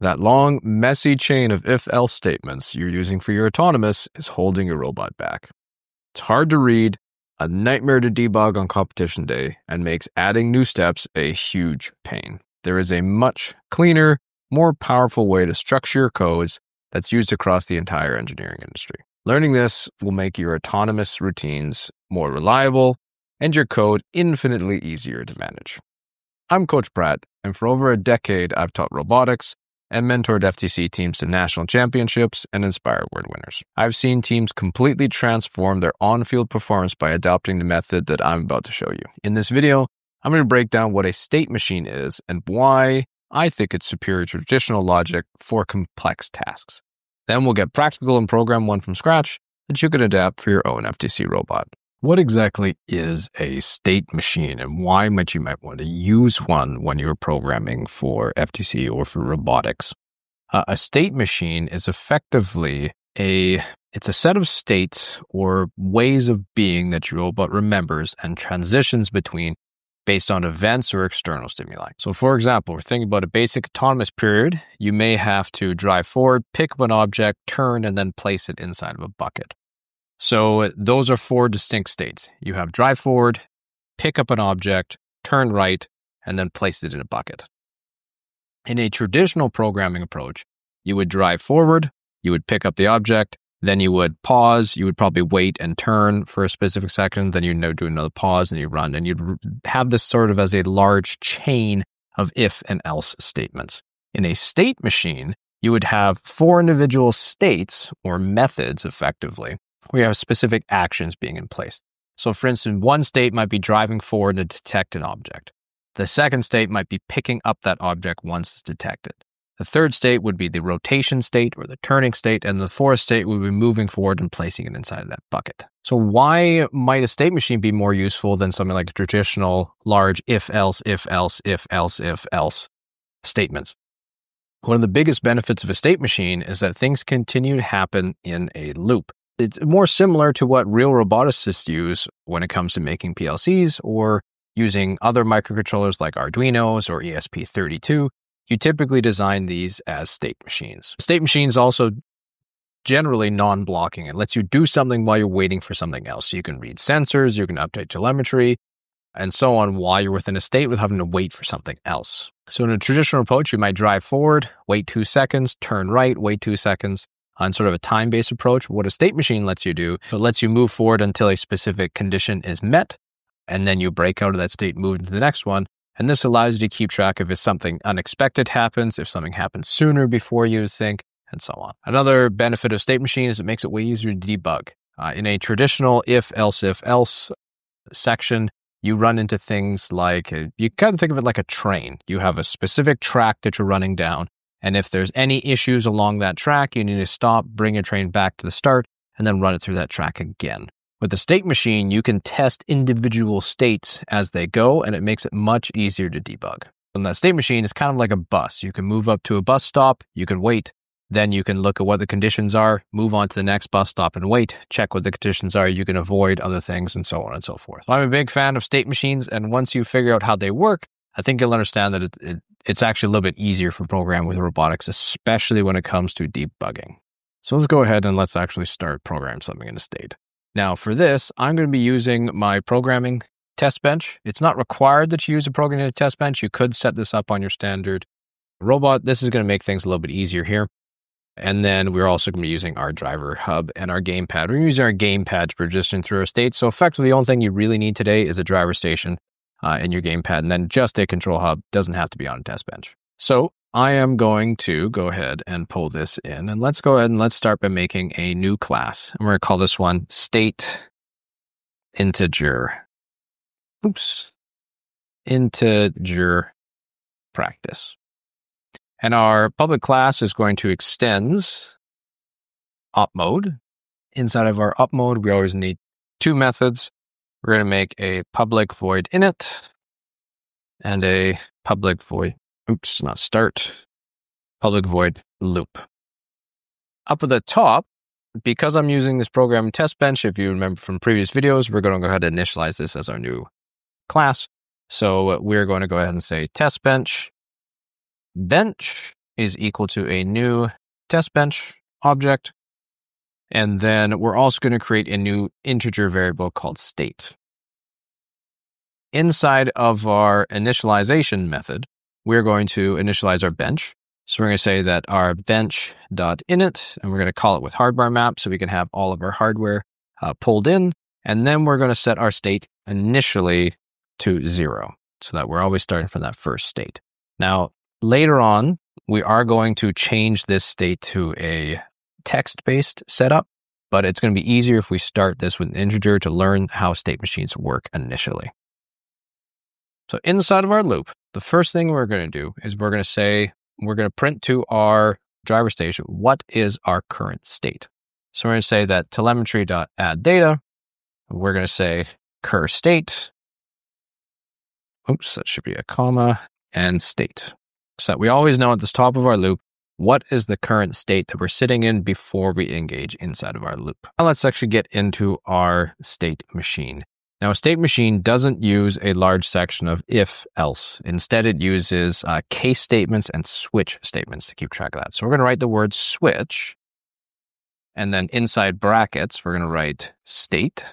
That long, messy chain of if-else statements you're using for your autonomous is holding your robot back. It's hard to read, a nightmare to debug on competition day, and makes adding new steps a huge pain. There is a much cleaner, more powerful way to structure your codes that's used across the entire engineering industry. Learning this will make your autonomous routines more reliable and your code infinitely easier to manage. I'm Coach Pratt, and for over a decade, I've taught robotics and mentored FTC teams to national championships and Inspire Award winners. I've seen teams completely transform their on-field performance by adopting the method that I'm about to show you. In this video, I'm going to break down what a state machine is and why I think it's superior to traditional logic for complex tasks. Then we'll get practical and program one from scratch that you can adapt for your own FTC robot. What exactly is a state machine, and why might you might want to use one when you're programming for FTC or for robotics? A state machine is effectively it's a set of states or ways of being that your robot remembers and transitions between based on events or external stimuli. So for example, we're thinking about a basic autonomous period. You may have to drive forward, pick up an object, turn, and then place it inside of a bucket. So those are four distinct states. You have drive forward, pick up an object, turn right, and then place it in a bucket. In a traditional programming approach, you would drive forward, you would pick up the object, then you would pause, you would probably wait and turn for a specific second, then you'd do another pause and you run, and you'd have this sort of as a large chain of if and else statements. In a state machine, you would have four individual states or methods effectively. We have specific actions being in place. So for instance, one state might be driving forward to detect an object. The second state might be picking up that object once it's detected. The third state would be the rotation state or the turning state, and the fourth state would be moving forward and placing it inside of that bucket. So why might a state machine be more useful than something like a traditional large if-else, if-else, if-else, if-else statements? One of the biggest benefits of a state machine is that things continue to happen in a loop. It's more similar to what real roboticists use when it comes to making PLCs or using other microcontrollers like Arduinos or ESP32. You typically design these as state machines. State machines also generally non-blocking. It lets you do something while you're waiting for something else. So you can read sensors, you can update telemetry, and so on while you're within a state with having to wait for something else. So in a traditional approach, you might drive forward, wait 2 seconds, turn right, wait 2 seconds, on sort of a time-based approach. What a state machine lets you do, it lets you move forward until a specific condition is met, and then you break out of that state, move into the next one. And this allows you to keep track of if something unexpected happens, if something happens sooner before you think, and so on. Another benefit of state machine is it makes it way easier to debug. In a traditional if-else section, you run into things like, you kind of think of it like a train. You have a specific track that you're running down, and if there's any issues along that track, you need to stop, bring your train back to the start, and then run it through that track again. With the state machine, you can test individual states as they go, and it makes it much easier to debug. And that state machine is kind of like a bus. You can move up to a bus stop, you can wait, then you can look at what the conditions are, move on to the next bus stop and wait, check what the conditions are, you can avoid other things, and so on and so forth. So I'm a big fan of state machines, and once you figure out how they work, I think you'll understand that it's actually a little bit easier for programming with robotics, especially when it comes to debugging. So let's go ahead and let's actually start programming something in a state. Now for this, I'm going to be using my programming test bench. It's not required that you use a programming test bench. You could set this up on your standard robot. This is going to make things a little bit easier here. And then we're also going to be using our driver hub and our gamepad. We're using our gamepad to position through our state. So effectively, the only thing you really need today is a driver station in your gamepad, and then just a control hub. Doesn't have to be on a test bench. So I am going to go ahead and pull this in, and let's go ahead and let's start by making a new class. And we're going to call this one state integer. Integer practice. And our public class is going to extends OpMode. Inside of our OpMode, we always need two methods. We're going to make a public void init and a public void, public void loop. Up at the top, because I'm using this program test bench, if you remember from previous videos, we're going to go ahead and initialize this as our new class. So we're going to go ahead and say test bench, is equal to a new test bench object. And then we're also going to create a new integer variable called state. Inside of our initialization method, we're going to initialize our bench. So we're going to say that our bench.init, and we're going to call it with hardware map so we can have all of our hardware pulled in. And then we're going to set our state initially to 0 so that we're always starting from that first state. Now, later on, we are going to change this state to a text-based setup, but it's going to be easier if we start this with an integer to learn how state machines work initially. So inside of our loop, the first thing we're going to do is we're going to say, we're going to print to our driver station, what is our current state? So we're going to say that telemetry.addData, we're going to say cur state, oops, that should be a comma, and state. So that we always know at the top of our loop, what is the current state that we're sitting in before we engage inside of our loop. Now let's actually get into our state machine. Now a state machine doesn't use a large section of if, else. Instead it uses case statements and switch statements to keep track of that. So we're going to write the word switch, and then inside brackets, we're going to write state.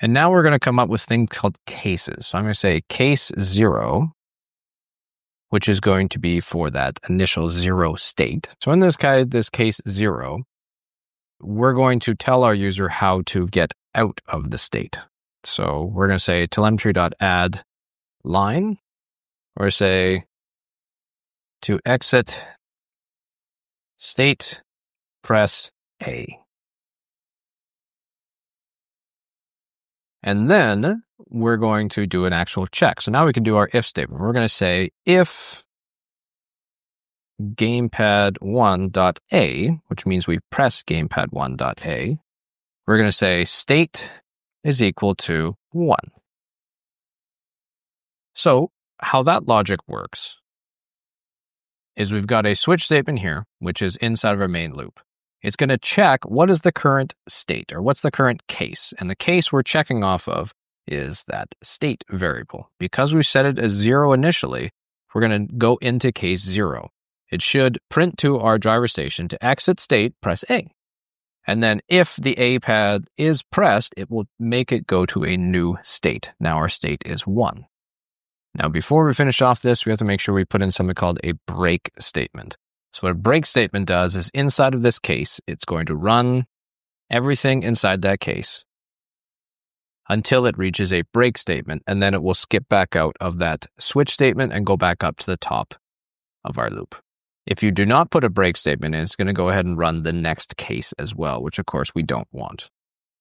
And now we're going to come up with things called cases. So I'm going to say case 0, which is going to be for that initial 0 state. So in this case 0, we're going to tell our user how to get out of the state. So we're going to say telemetry.add line, or say to exit state, press A. And then we're going to do an actual check. So now we can do our if statement. We're going to say if gamepad1.a, which means we press gamepad1.a, we're going to say state is equal to 1. So how that logic works is we've got a switch statement here, which is inside of our main loop. It's going to check what is the current state, or what's the current case. And the case we're checking off of is that state variable. Because we set it as 0 initially, we're going to go into case 0. It should print to our driver station to exit state, press A. And then if the A pad is pressed, it will make it go to a new state. Now our state is 1. Now before we finish off this, we have to make sure we put in something called a break statement. So what a break statement does is inside of this case, it's going to run everything inside that case until it reaches a break statement, and then it will skip back out of that switch statement and go back up to the top of our loop. If you do not put a break statement in, it's going to go ahead and run the next case as well, which of course we don't want.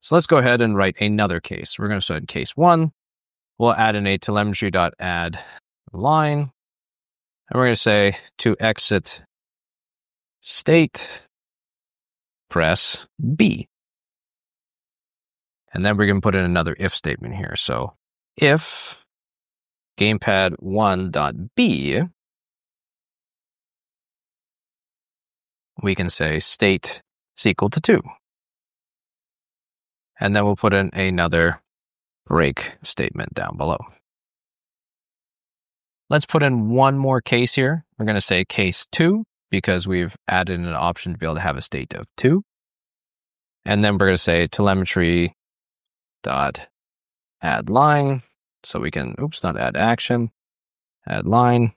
So let's go ahead and write another case. We're going to start in case 1. We'll add in a telemetry.add line, and we're going to say to exit state, press B. And then we can put in another if statement here. So if gamepad1.b, we can say state is equal to 2. And then we'll put in another break statement down below. Let's put in one more case here. We're going to say case 2, because we've added an option to be able to have a state of 2. And then we're going to say telemetry.addLine, so we can, oops, not add action, add line.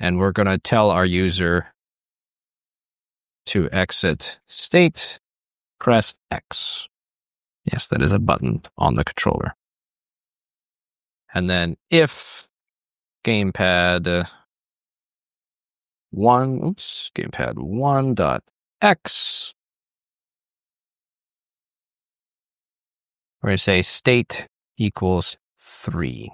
And we're going to tell our user to exit state, press X. Yes, that is a button on the controller. And then if gamepad1.x, we're going to say state equals 3.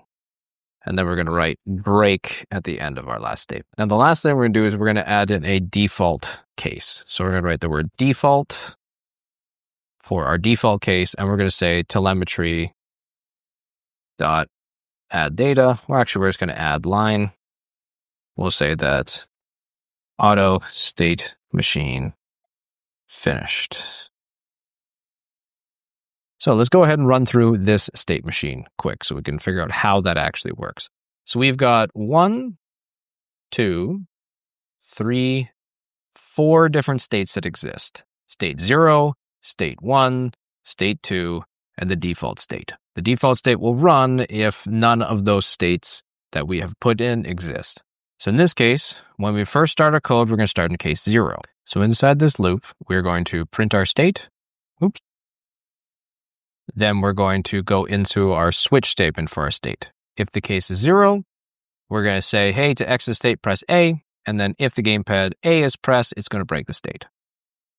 And then we're going to write break at the end of our last statement. Now the last thing we're going to do is we're going to add in a default case. So we're going to write the word default for our default case, and we're going to say telemetry.addData, or actually we're just going to add line. We'll say that auto state machine finished. So let's go ahead and run through this state machine quick so we can figure out how that actually works. So we've got 1, 2, 3, 4 different states that exist. State 0, state 1, state 2, and the default state. The default state will run if none of those states that we have put in exist. So in this case, when we first start our code, we're going to start in case 0. So inside this loop, we're going to print our state. Oops. Then we're going to go into our switch statement for our state. If the case is 0, we're going to say, hey, to exit state, press A. And then if the gamepad A is pressed, it's going to break the state.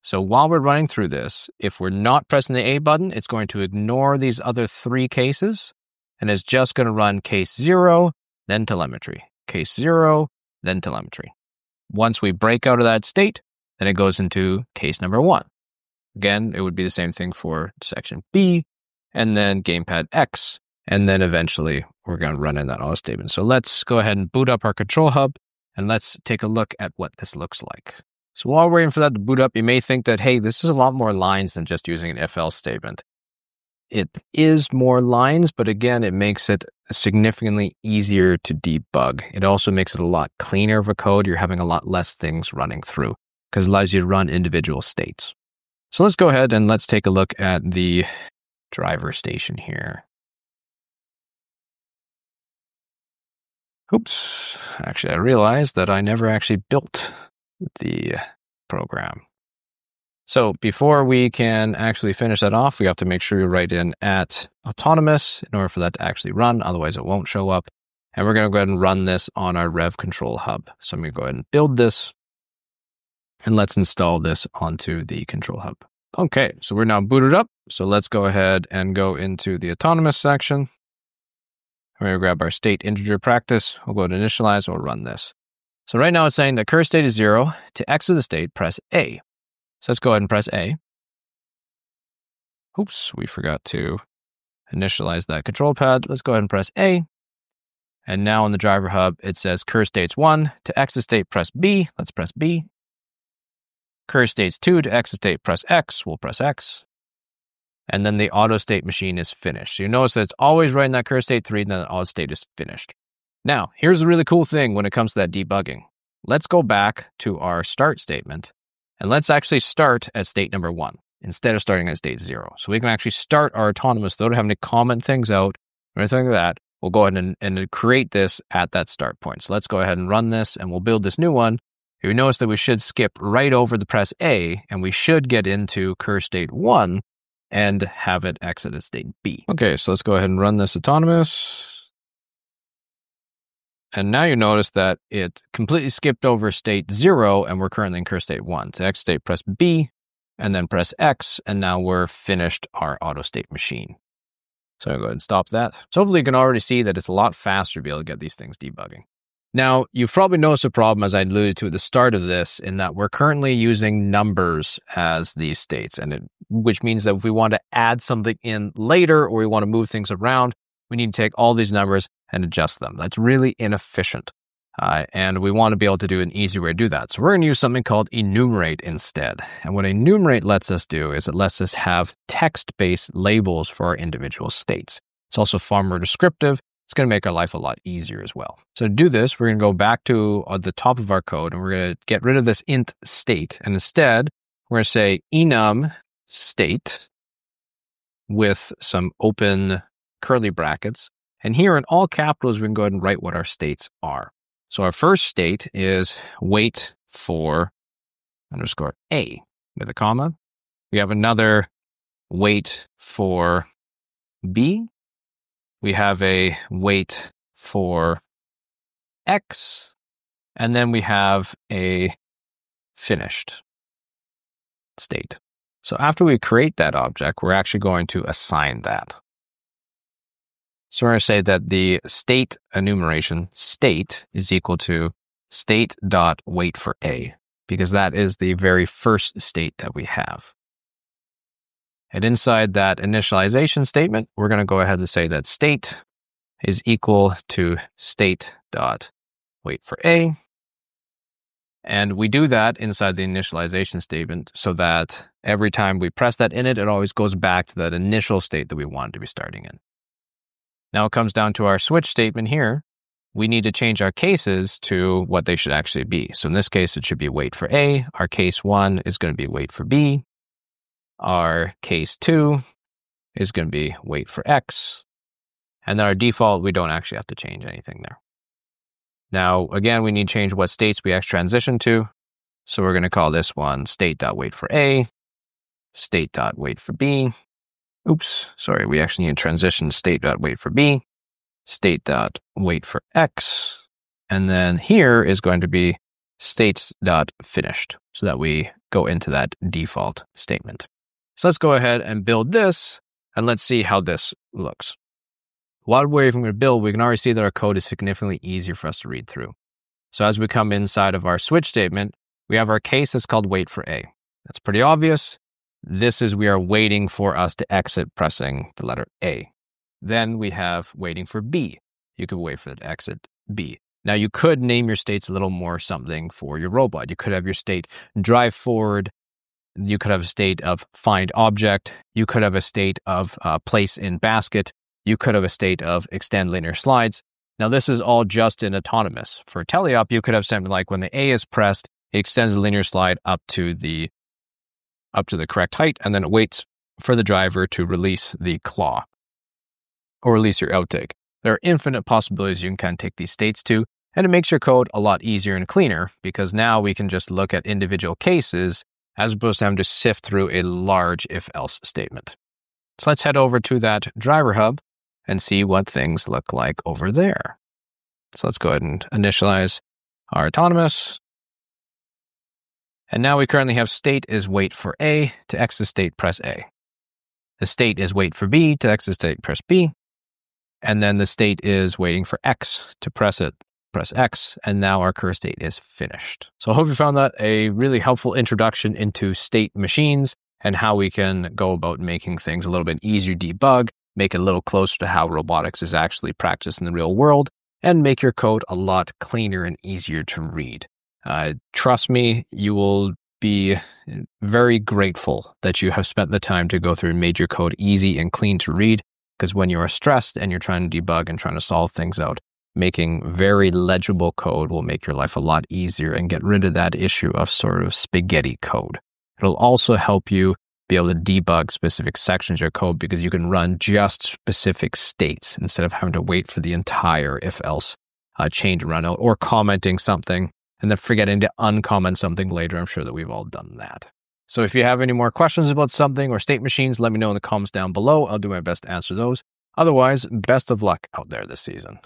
So while we're running through this, if we're not pressing the A button, it's going to ignore these other 3 cases, and it's just going to run case 0, then telemetry. Case 0, then telemetry. Once we break out of that state, then it goes into case number 1. Again, it would be the same thing for section B, and then gamepad X, and then eventually we're going to run in that auto statement. So let's go ahead and boot up our control hub, and let's take a look at what this looks like. So while we're waiting for that to boot up, you may think that, hey, this is a lot more lines than just using an FL statement. It is more lines, but again, it makes it significantly easier to debug. It also makes it a lot cleaner of a code. You're having a lot less things running through because it allows you to run individual states. So let's go ahead and let's take a look at the driver station here. Oops, actually, I realized that I never actually built the program. So before we can actually finish that off, we have to make sure we write in at autonomous in order for that to actually run. Otherwise, it won't show up. And we're going to go ahead and run this on our Rev control hub. So I'm going to go ahead and build this. And let's install this onto the control hub. Okay, so we're now booted up. So let's go ahead and go into the autonomous section. We're going to grab our state integer practice. We'll go to initialize. We'll run this. So right now it's saying the current state is 0. To exit the state, press A. So let's go ahead and press A. Oops, we forgot to initialize that control pad. Let's go ahead and press A. And now in the driver hub, it says current state's 1. To exit state, press B. Let's press B. Current state's 2. To exit state, press X. We'll press X. And then the auto state machine is finished. So you notice that it's always writing that current state 3, and then the auto state is finished. Now, here's the really cool thing when it comes to that debugging. Let's go back to our start statement, and let's actually start at state number 1 instead of starting at state 0. So we can actually start our autonomous without having to comment things out or anything like that. We'll go ahead and create this at that start point. So let's go ahead and run this, and we'll build this new one. You notice that we should skip right over the press A, and we should get into current state 1 and have it exit at state B. Okay, so let's go ahead and run this autonomous. And now you notice that it completely skipped over state 0, and we're currently in current state 1. To exit state, press B, and then press X, and now we're finished our auto state machine. So I'll go ahead and stop that. So hopefully you can already see that it's a lot faster to be able to get these things debugging. Now, you've probably noticed a problem, as I alluded to at the start of this, in that we're currently using numbers as these states, and which means that if we want to add something in later or we want to move things around, we need to take all these numbers and adjust them. That's really inefficient. And we want to be able to do an easy way to do that. So we're going to use something called enumerate instead. And what enumerate lets us do is it lets us have text-based labels for our individual states. It's also far more descriptive. It's going to make our life a lot easier as well. So to do this, we're going to go back to the top of our code, and we're going to get rid of this int state. And instead, we're going to say enum state with some open curly brackets. And here in all capitals, we can go ahead and write what our states are. So our first state is wait for underscore A with a comma. We have another wait for B. We have a wait for X. And then we have a finished state. So after we create that object, we're actually going to assign that. So we're going to say that the state enumeration state is equal to state.wait for A, because that is the very first state that we have. And inside that initialization statement, we're going to go ahead and say that state is equal to state.wait for A. And we do that inside the initialization statement so that every time we press that init, it always goes back to that initial state that we wanted to be starting in. Now it comes down to our switch statement here, we need to change our cases to what they should actually be. So in this case, it should be weight for A. Our case 1 is going to be weight for B. Our case 2 is going to be weight for X. And then our default, we don't actually have to change anything there. Now, again, we need to change what states we actually transition to. So we're going to call this one state.weight for A, state.weight for B. Oops, sorry, we actually need to transition state.weight for B, state.weight for X, and then here is going to be states.finished so that we go into that default statement. So let's go ahead and build this, and let's see how this looks. While we're even going to build, we can already see that our code is significantly easier for us to read through. So as we come inside of our switch statement, we have our case that's called wait for A. That's pretty obvious. This is we are waiting for us to exit pressing the letter A. Then we have waiting for B. You could wait for it to exit B. Now you could name your states a little more something for your robot. You could have your state drive forward. You could have a state of find object. You could have a state of place in basket. You could have a state of extend linear slides. Now this is all just in autonomous. For teleop, you could have something like when the A is pressed, it extends the linear slide up to the correct height, and then it waits for the driver to release the claw or release your outtake. There are infinite possibilities you can kind of take these states to, and it makes your code a lot easier and cleaner because now we can just look at individual cases as opposed to having to sift through a large if-else statement. So let's head over to that driver hub and see what things look like over there. So let's go ahead and initialize our autonomous. And now we currently have state is wait for A. To exit state, press A. The state is wait for B. To exit state, press B. And then the state is waiting for X. To press it, press X. And now our current state is finished. So I hope you found that a really helpful introduction into state machines and how we can go about making things a little bit easier to debug, make it a little closer to how robotics is actually practiced in the real world, and make your code a lot cleaner and easier to read. Trust me, you will be very grateful that you have spent the time to go through and made your code easy and clean to read, because when you are stressed and you're trying to debug and trying to solve things out, making very legible code will make your life a lot easier and get rid of that issue of sort of spaghetti code. It'll also help you be able to debug specific sections of your code because you can run just specific states instead of having to wait for the entire if-else change run out or commenting something and then forgetting to uncomment something later. I'm sure that we've all done that. So if you have any more questions about something or state machines, let me know in the comments down below. I'll do my best to answer those. Otherwise, best of luck out there this season.